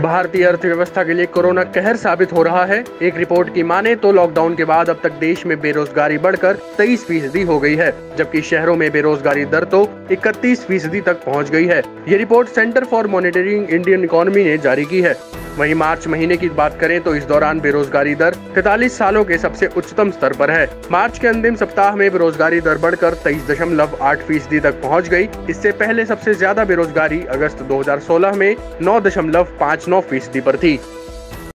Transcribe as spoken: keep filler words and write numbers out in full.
भारतीय अर्थव्यवस्था के लिए कोरोना कहर साबित हो रहा है। एक रिपोर्ट की माने तो लॉकडाउन के बाद अब तक देश में बेरोजगारी बढ़कर तेईस फीसदी हो गई है, जबकि शहरों में बेरोजगारी दर तो इकतीस फीसदी तक पहुंच गई है। ये report centre for monitoring Indian economy ने जारी की है। वहीं मार्च महीने की बात करें तो इस दौरान बेरोजगारी दर तैतालीस सालों के सबसे उच्चतम स्तर पर है। मार्च के अंतिम सप्ताह में बेरोजगारी दर बढ़कर तेईस दशमलव आठ फीसदी तक पहुँच गई। इससे पहले सबसे ज्यादा बेरोजगारी अगस्त दो हजार सोलह में नौ दशमलव पाँच नौ फीसदी पर थी।